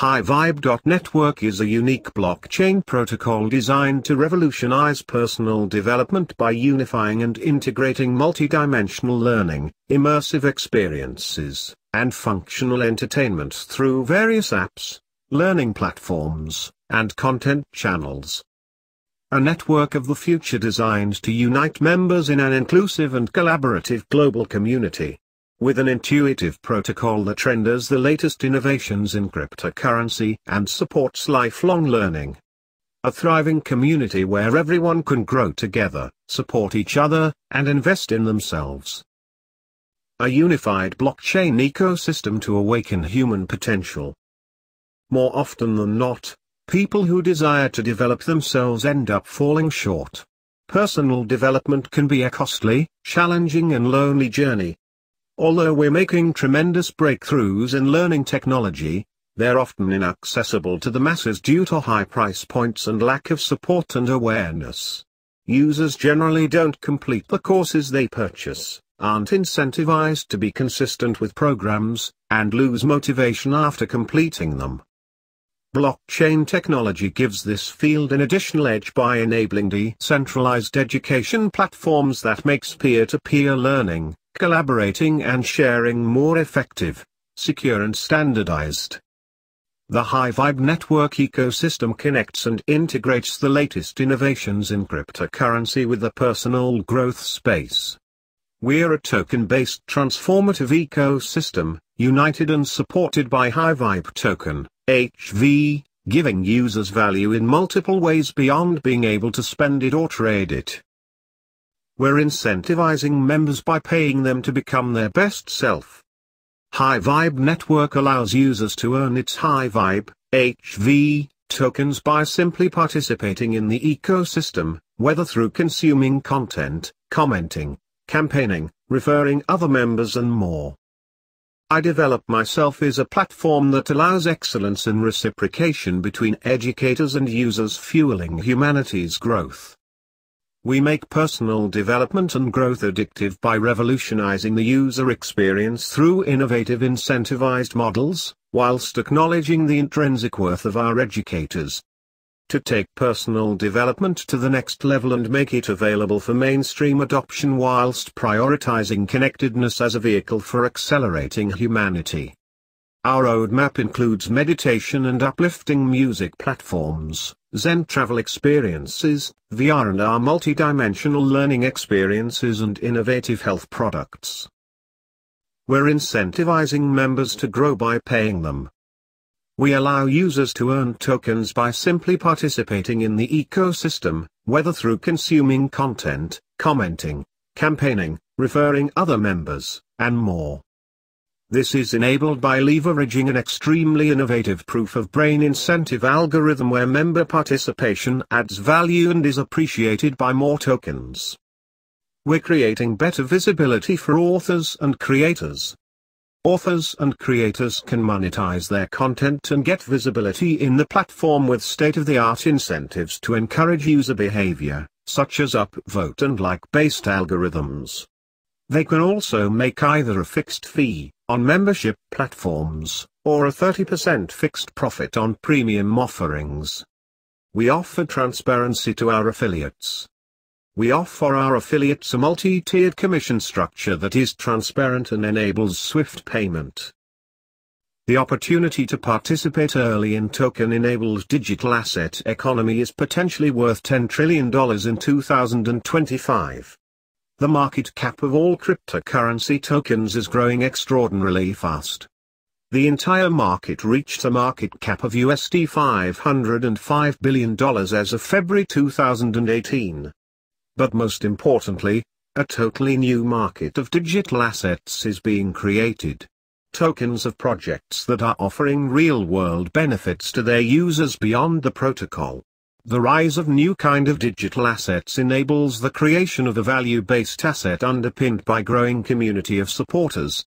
HighVibe.network is a unique blockchain protocol designed to revolutionize personal development by unifying and integrating multidimensional learning, immersive experiences, and functional entertainment through various apps, learning platforms, and content channels. A network of the future designed to unite members in an inclusive and collaborative global community. With an intuitive protocol that renders the latest innovations in cryptocurrency and supports lifelong learning. A thriving community where everyone can grow together, support each other, and invest in themselves. A unified blockchain ecosystem to awaken human potential. More often than not, people who desire to develop themselves end up falling short. Personal development can be a costly, challenging, and lonely journey. Although we're making tremendous breakthroughs in learning technology, they're often inaccessible to the masses due to high price points and lack of support and awareness. Users generally don't complete the courses they purchase, aren't incentivized to be consistent with programs, and lose motivation after completing them. Blockchain technology gives this field an additional edge by enabling decentralized education platforms that makes peer-to-peer learning, collaborating and sharing more effective, secure and standardized. The HighVibe network ecosystem connects and integrates the latest innovations in cryptocurrency with the personal growth space. We're a token-based transformative ecosystem, united and supported by HighVibe token, HV, giving users value in multiple ways beyond being able to spend it or trade it. We're incentivizing members by paying them to become their best self. HighVibe Network allows users to earn its HighVibe, HV, tokens by simply participating in the ecosystem, whether through consuming content, commenting, campaigning, referring other members and more. I Develop Myself is a platform that allows excellence in reciprocation between educators and users, fueling humanity's growth. We make personal development and growth addictive by revolutionizing the user experience through innovative incentivized models, whilst acknowledging the intrinsic worth of our educators. To take personal development to the next level and make it available for mainstream adoption whilst prioritizing connectedness as a vehicle for accelerating humanity. Our roadmap includes meditation and uplifting music platforms, Zen travel experiences, VR and our multidimensional learning experiences and innovative health products. We're incentivizing members to grow by paying them. We allow users to earn tokens by simply participating in the ecosystem, whether through consuming content, commenting, campaigning, referring other members, and more. This is enabled by leveraging an extremely innovative proof-of-brain incentive algorithm where member participation adds value and is appreciated by more tokens. We're creating better visibility for authors and creators. Authors and creators can monetize their content and get visibility in the platform with state-of-the-art incentives to encourage user behavior, such as upvote and like-based algorithms. They can also make either a fixed fee on membership platforms, or a 30% fixed profit on premium offerings. We offer transparency to our affiliates. We offer our affiliates a multi-tiered commission structure that is transparent and enables swift payment. The opportunity to participate early in token-enabled digital asset economy is potentially worth $10 trillion in 2025. The market cap of all cryptocurrency tokens is growing extraordinarily fast. The entire market reached a market cap of $505 billion as of February 2018. But most importantly, a totally new market of digital assets is being created. Tokens of projects that are offering real-world benefits to their users beyond the protocol. The rise of new kind of digital assets enables the creation of a value-based asset underpinned by growing community of supporters,